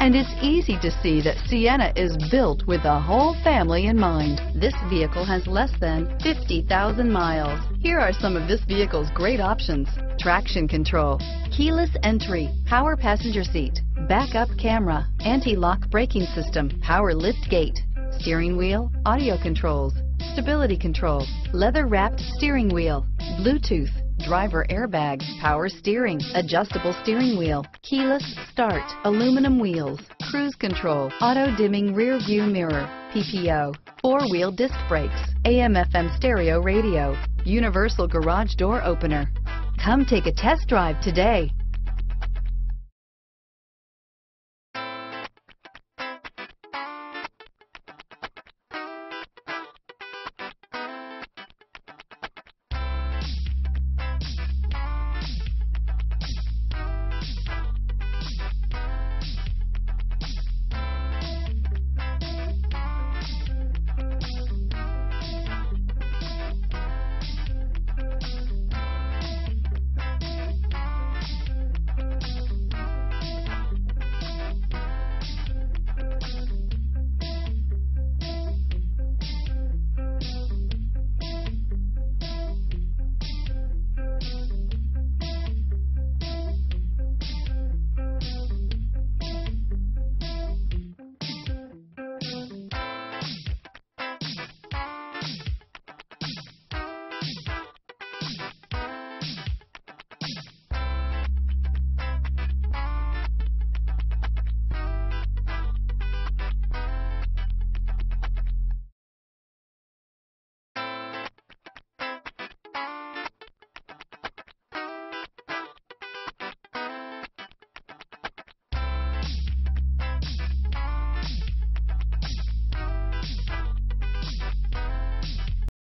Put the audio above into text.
and it's easy to see that Sienna is built with the whole family in mind. This vehicle has less than 50,000 miles. Here are some of this vehicle's great options: traction control, keyless entry, power passenger seat, backup camera, anti-lock braking system, power liftgate, steering wheel audio controls, stability control, leather-wrapped steering wheel, Bluetooth, driver airbag, power steering, adjustable steering wheel, keyless start, aluminum wheels, cruise control, auto-dimming rear view mirror, PPO, four-wheel disc brakes, AM/FM stereo radio, universal garage door opener. Come take a test drive today.